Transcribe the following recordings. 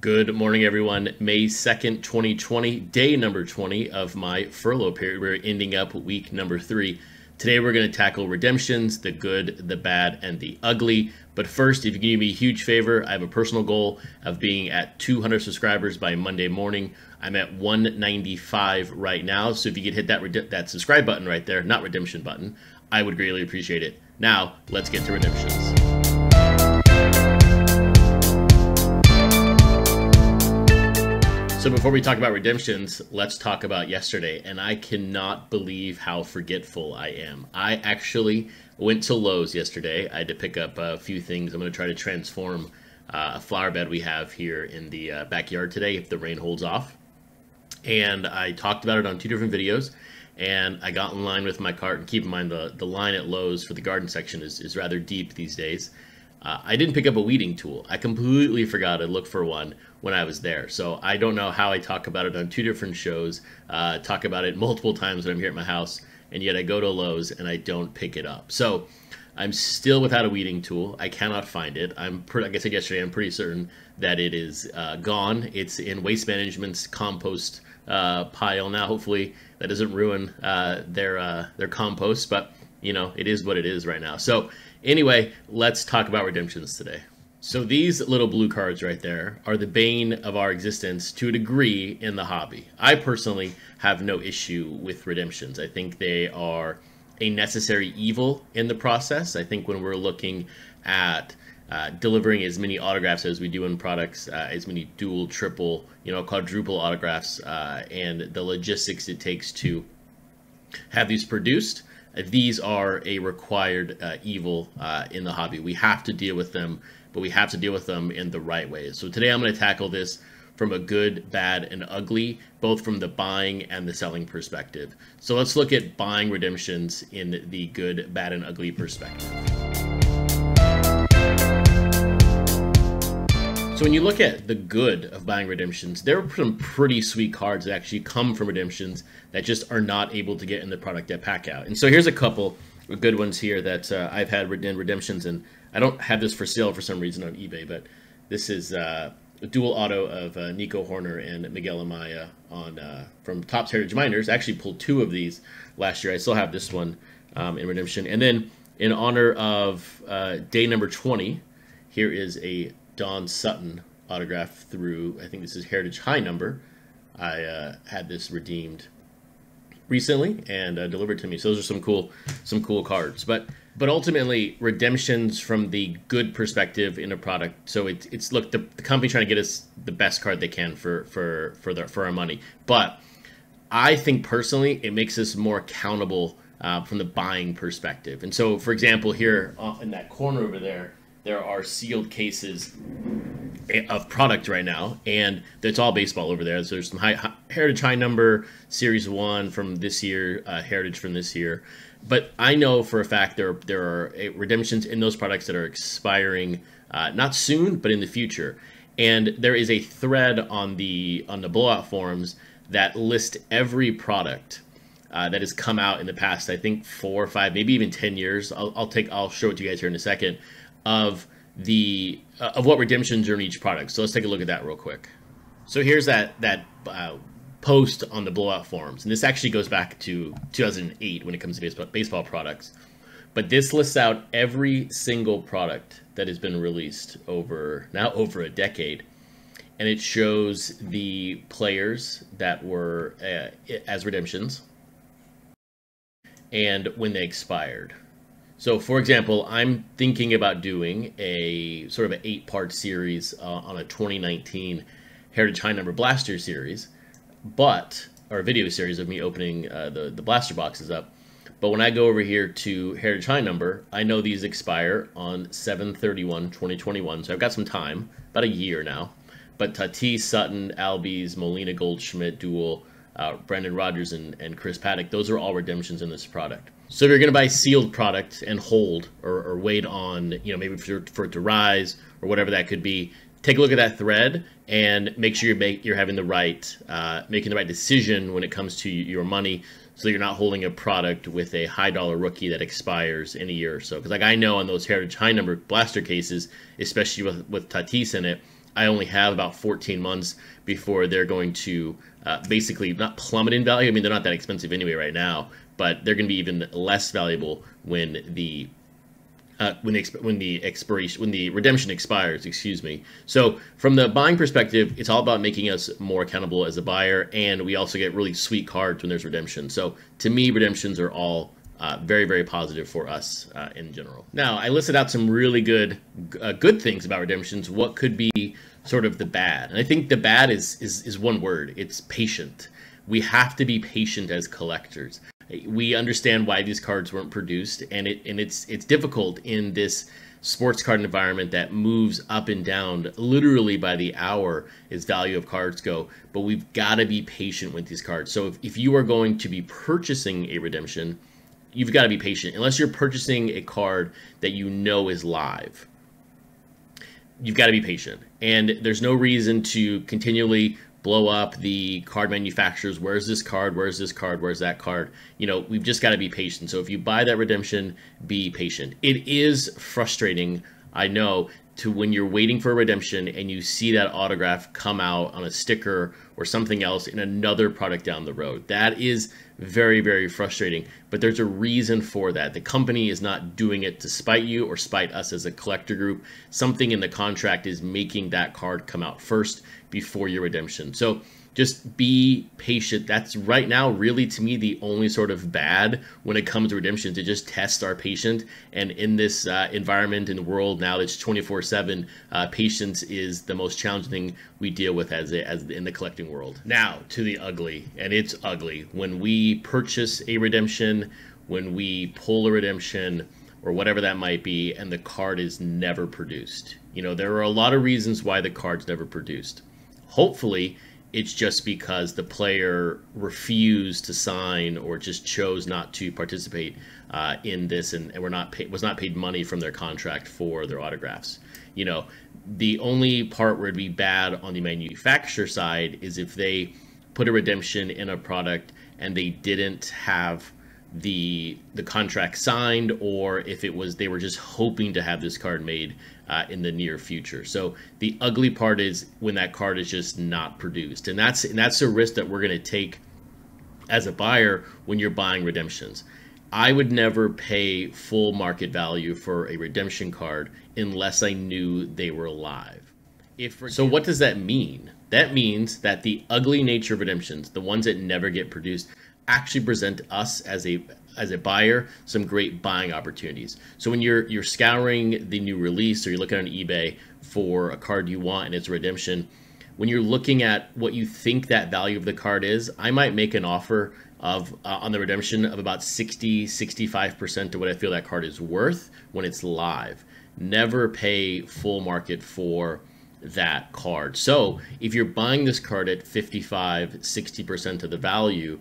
Good morning, everyone. May 2nd, 2020, day number 20 of my furlough period. We're ending up week number 3. Today, we're going to tackle redemptions, the good, the bad, and the ugly. But first, if you can do me a huge favor, I have a personal goal of being at 200 subscribers by Monday morning. I'm at 195 right now. So if you could hit that subscribe button right there, not redemption button, I would greatly appreciate it. Now, let's get to redemptions. So before we talk about redemptions, let's talk about yesterday. And I cannot believe how forgetful I am. I actually went to Lowe's yesterday. I had to pick up a few things. I'm going to try to transform a flower bed we have here in the backyard today if the rain holds off. And I talked about it on 2 different videos. And I got in line with my cart. And keep in mind, the line at Lowe's for the garden section is rather deep these days. I didn't pick up a weeding tool. I completely forgot to look for one when I was there. So I don't know how I talk about it on 2 different shows, talk about it multiple times when I'm here at my house, and yet I go to Lowe's and I don't pick it up. So I'm still without a weeding tool. I cannot find it. Like I said yesterday, I'm pretty certain that it is gone. It's in Waste Management's compost pile now. Hopefully that doesn't ruin their compost, but you know, it is what it is right now. So anyway, let's talk about redemptions today. So these little blue cards right there are the bane of our existence to a degree in the hobby. I personally have no issue with redemptions. I think they are a necessary evil in the process. I think when we're looking at delivering as many autographs as we do in products, as many dual, triple, you know, quadruple autographs, and the logistics it takes to have these produced, these are a required evil in the hobby. We have to deal with them, but we have to deal with them in the right ways. So today I'm going to tackle this from a good, bad, and ugly, both from the buying and the selling perspective. So let's look at buying redemptions in the good, bad, and ugly perspective. So when you look at the good of buying redemptions, there are some pretty sweet cards that actually come from redemptions that just are not able to get in the product at pack out. And so here's a couple of good ones here that I've had in redemptions, and I don't have this for sale for some reason on eBay, but this is a dual auto of Nico Horner and Miguel Amaya on, from Topps Heritage Minors. I actually pulled 2 of these last year. I still have this one in redemption. And then in honor of day number 20, here is a Don Sutton autograph through, I think this is Heritage High number. I had this redeemed recently and delivered to me. So those are some cool cards. But ultimately, redemptions from the good perspective in a product. So it's look, the company trying to get us the best card they can for our money. But I think personally, it makes us more accountable from the buying perspective. And so, for example, here in that corner over there, there are sealed cases of product right now, and it's all baseball over there. So there's some Heritage High number, Series 1 from this year, Heritage from this year. But I know for a fact there are redemptions in those products that are expiring, not soon, but in the future. And there is a thread on the blowout forums that list every product that has come out in the past, I think 4 or 5, maybe even 10 years. I'll show it to you guys here in a second, of what redemptions are in each product. So let's take a look at that real quick. So here's that post on the blowout forums, and this actually goes back to 2008 when it comes to baseball products. But this lists out every single product that has been released over now over a decade, and it shows the players that were as redemptions and when they expired. So, for example, I'm thinking about doing a sort of an 8-part series on a 2019 Heritage High Number Blaster series, or a video series of me opening the blaster boxes up. But when I go over here to Heritage High Number, I know these expire on 7/31/2021, so I've got some time, about a year now. But Tatis, Sutton, Albies, Molina, Goldschmidt, Duel, Brandon Rogers, and Chris Paddock, those are all redemptions in this product. So if you're going to buy sealed product and hold or wait on, you know, maybe for it to rise or whatever that could be, take a look at that thread and make sure you're having the right, making the right decision when it comes to your money, so you're not holding a product with a high dollar rookie that expires in a year or so. Because like I know on those Heritage High Number blaster cases, especially with Tatis in it, I only have about 14 months before they're going to basically not plummet in value. I mean, they're not that expensive anyway right now, but they're going to be even less valuable when the redemption expires, excuse me. So from the buying perspective, it's all about making us more accountable as a buyer, and we also get really sweet cards when there's redemption. So to me, redemptions are all very, very positive for us in general. Now, I listed out some really good things about redemptions. What could be sort of the bad? And I think the bad is one word. It's patient. We have to be patient as collectors. We understand why these cards weren't produced, and it's difficult in this sports card environment that moves up and down literally by the hour as value of cards go. But we've got to be patient with these cards. So if you are going to be purchasing a redemption, you've got to be patient. Unless you're purchasing a card that you know is live, you've got to be patient. And there's no reason to continually blow up the card manufacturers. Where's this card? Where's this card? Where's that card? You know, we've just got to be patient. So if you buy that redemption, be patient. It is frustrating, I know, to when you're waiting for a redemption and you see that autograph come out on a sticker or something else in another product down the road. That is very, very frustrating, but there's a reason for that. The company is not doing it to spite you or spite us as a collector group. Something in the contract is making that card come out first before your redemption. So just be patient. That's right now, really, to me, the only sort of bad when it comes to redemption, to just test our patience. And in this environment in the world now that's 24/7, patience is the most challenging thing we deal with in the collecting world. Now to the ugly, and it's ugly. When we purchase a redemption, when we pull a redemption, or whatever that might be, and the card is never produced. You know, there are a lot of reasons why the card's never produced. Hopefully, it's just because the player refused to sign or just chose not to participate in this, and was not paid money from their contract for their autographs. You know, the only part where it'd be bad on the manufacturer side is if they put a redemption in a product and they didn't have the contract signed, or if it was they were just hoping to have this card made in the near future. So the ugly part is when that card is just not produced, and that's a risk that we're going to take as a buyer when you're buying redemptions. I would never pay full market value for a redemption card unless I knew they were live. So what does that mean? That means that the ugly nature of redemptions, the ones that never get produced, actually present us as a buyer some great buying opportunities. So when you're scouring the new release, or you're looking on eBay for a card you want and it's a redemption, when you're looking at what you think that value of the card is, I might make an offer of on the redemption of about 60-65% of what I feel that card is worth when it's live. Never pay full market for that card. So if you're buying this card at 55-60% of the value,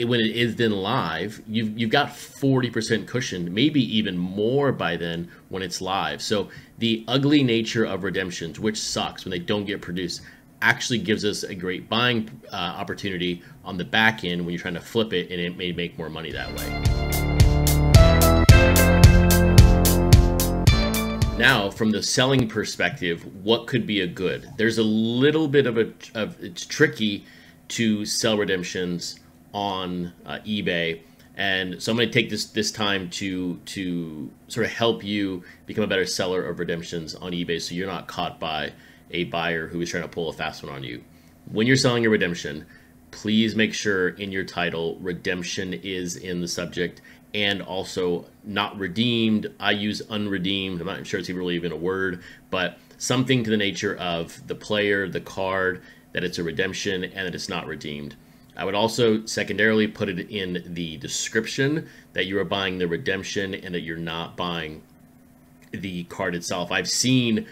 when it is then live, you've got 40% cushioned, maybe even more by then when it's live. So the ugly nature of redemptions, which sucks when they don't get produced, actually gives us a great buying opportunity on the back end when you're trying to flip it, and it may make more money that way. Now, from the selling perspective, what could be a good? There's a little bit of it's tricky to sell redemptions on eBay, and so I'm going to take this time to sort of help you become a better seller of redemptions on eBay, so you're not caught by a buyer who is trying to pull a fast one on you. When you're selling a redemption, please make sure in your title redemption is in the subject, and also not redeemed. I use unredeemed. I'm not sure it's really even a word, but something to the nature of the player, the card, that it's a redemption, and that it's not redeemed. I would also secondarily put it in the description that you are buying the redemption and that you're not buying the card itself. I've seen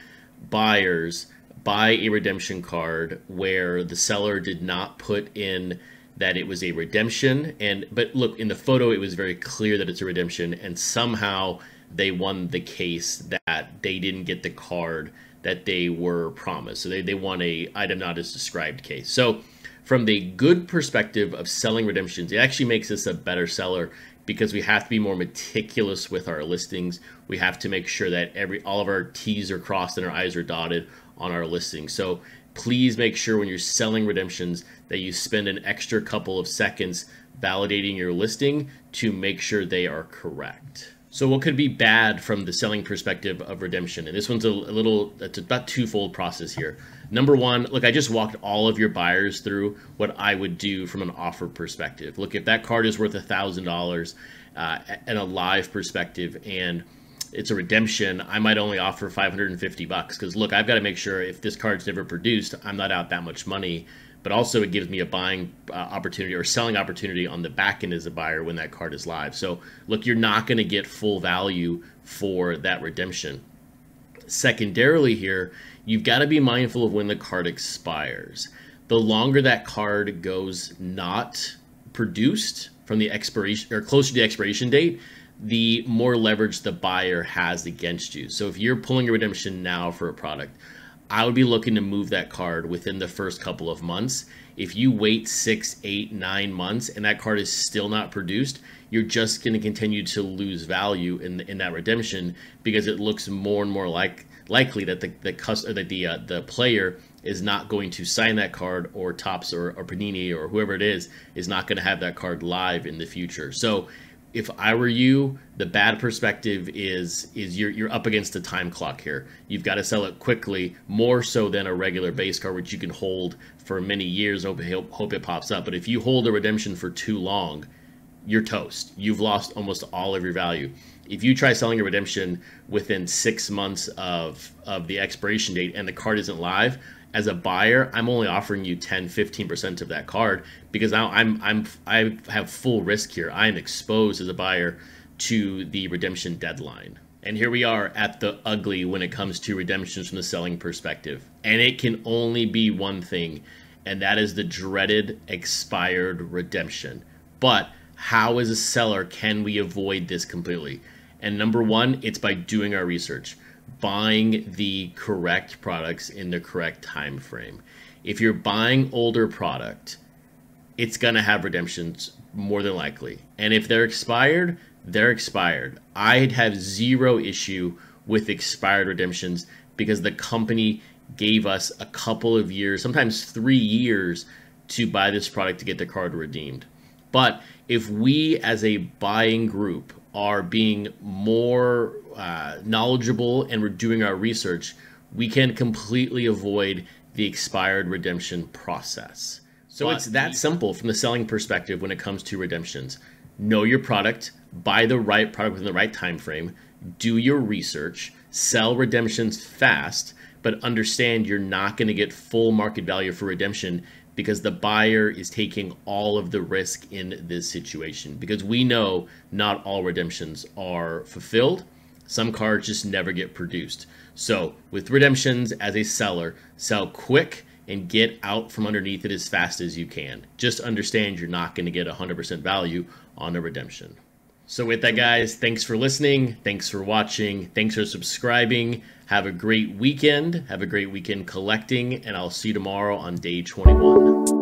buyers buy a redemption card where the seller did not put in that it was a redemption, but look, in the photo it was very clear that it's a redemption, and somehow they won the case that they didn't get the card that they were promised. So they won a item not as described case. So from the good perspective of selling redemptions, it actually makes us a better seller because we have to be more meticulous with our listings. We have to make sure that all of our T's are crossed and our I's are dotted. on our listing. So please make sure when you're selling redemptions that you spend an extra couple of seconds validating your listing to make sure they are correct. So what could be bad from the selling perspective of redemption? And this one's it's about twofold process here. Number one, look, I just walked all of your buyers through what I would do from an offer perspective. Look, if that card is worth $1,000 in a live perspective and it's a redemption, I might only offer $550 because look, I've got to make sure if this card's never produced, I'm not out that much money. But also it gives me a buying opportunity or selling opportunity on the back end as a buyer when that card is live. So look, you're not going to get full value for that redemption. Secondarily here, you've got to be mindful of when the card expires. The longer that card goes not produced from the expiration or closer to the expiration date, the more leverage the buyer has against you. So if you're pulling a redemption now for a product, I would be looking to move that card within the first couple of months. If you wait 6, 8, 9 months and that card is still not produced, you're just going to continue to lose value in that redemption because it looks more and more likely that the player is not going to sign that card, or Topps or Panini or whoever it is not going to have that card live in the future. So if I were you, the bad perspective is you're up against the time clock here. You've got to sell it quickly, more so than a regular base card, which you can hold for many years, hope it pops up. But if you hold a redemption for too long, you're toast. You've lost almost all of your value. If you try selling a redemption within 6 months of the expiration date and the card isn't live, as a buyer, I'm only offering you 10, 15% of that card because now I have full risk here. I am exposed as a buyer to the redemption deadline. And here we are at the ugly when it comes to redemptions from the selling perspective. And it can only be one thing, and that is the dreaded expired redemption. But how, as a seller, can we avoid this completely? And number one, it's by doing our research. Buying the correct products in the correct time frame. If you're buying older product, it's gonna have redemptions more than likely. And if they're expired, they're expired. I'd have zero issue with expired redemptions because the company gave us a couple of years, sometimes 3 years, to buy this product to get the card redeemed. But if we as a buying group are being more knowledgeable and we're doing our research, we can completely avoid the expired redemption process. So it's that simple from the selling perspective when it comes to redemptions. Know your product, buy the right product within the right time frame, do your research, sell redemptions fast, but understand you're not going to get full market value for redemption because the buyer is taking all of the risk in this situation, because we know not all redemptions are fulfilled. Some cards just never get produced. So with redemptions, as a seller, sell quick and get out from underneath it as fast as you can. Just understand you're not gonna get 100% value on a redemption. So with that, guys, thanks for listening. Thanks for watching. Thanks for subscribing. Have a great weekend. Have a great weekend collecting, and I'll see you tomorrow on day 21.